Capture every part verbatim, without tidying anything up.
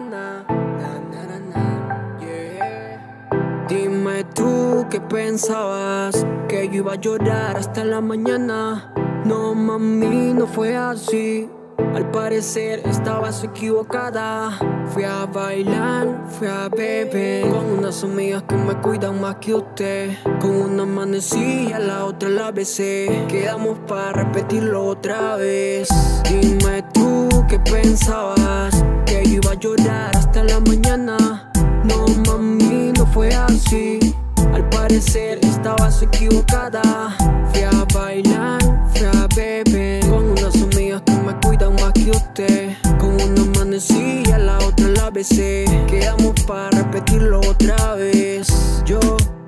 na, na, na, na, na, yeah. Dime tú qué pensabas, que yo iba a llorar hasta la mañana. No, mami, no fue así. Al parecer estabas equivocada. Fui a bailar, fui a beber con unas amigas que me cuidan más que usted. Con una amanecí y a la otra la besé. Quedamos para repetirlo otra vez. Dime tú qué pensabas, que yo iba a llorar hasta la mañana. No, mami, no fue así. Al parecer estabas equivocada. Fui a bailar, fui a beber con unas amigas que me cuidan más que usted. Con una amanecí y a la otra la besé. Quedamos para repetirlo otra vez. Yo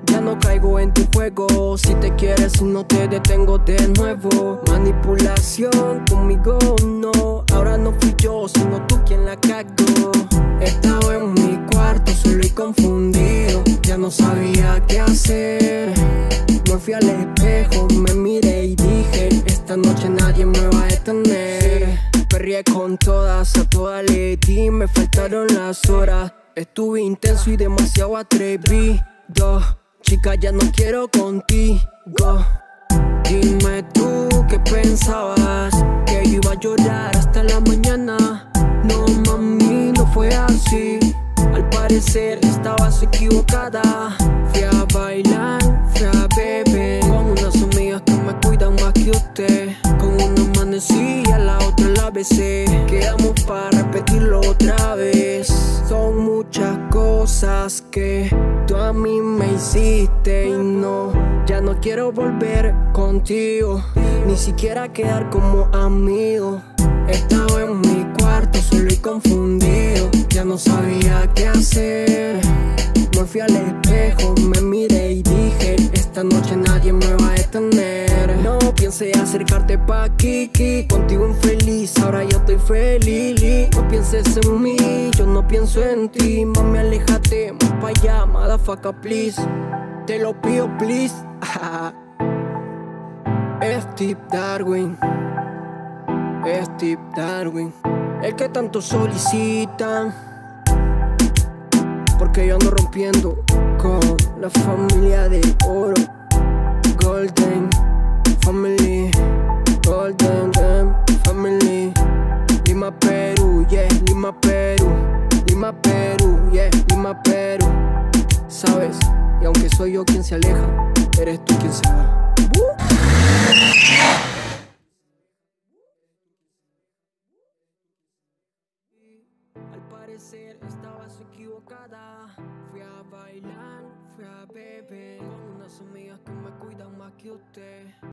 ya no caigo en tu juego. Si te quieres no te detengo de nuevo. Manipulación conmigo no. Ahora no fui yo sino tú quien la cagó. Estaba en mi cuarto solo y confundido. Ya no sabía qué hacer. Me fui al espejo, me miré y dije: esta noche nadie me va a detener. Perrié con todas, a todas le di. Me faltaron las horas. Estuve intenso y demasiado atrevido. Chica, ya no quiero contigo. Dime tú qué pensabas, que yo iba a llorar hasta la mañana. No, mami, no fue así. Al parecer estabas equivocada. Fui a bailar, fui a beber con unas amigas que me cuidan más que usted. Con una amanecí y a la otra la besé. Quedamos para repetirlo otra vez. Son muchas cosas que tú a mí me hiciste y no, ya no quiero volver contigo, ni siquiera quedar como amigo. Estaba en mi cuarto solo y confundido. Ya no sabía qué hacer. Me fui al espejo, me miré y dije: esta noche nadie me va a detener. No piense acercarte pa' aquí, contigo infeliz, ahora yo estoy feliz. No pienses en mí, yo no pienso en ti. Mami, aléjate, más pa' allá, motherfucker, please. Te lo pido, please. Stiv Darwin, Stiv Darwin, el que tanto solicitan, porque yo ando rompiendo con la familia de oro. Golden Family, Golden Family. Lima, Perú, yeah, Lima, Perú. Lima, Perú, yeah, Lima, Perú. Sabes, y aunque soy yo quien se aleja, eres tú quien se va. Estabas equivocada. Fui a bailar, fui a beber con unas amigas que me cuidan más que usted.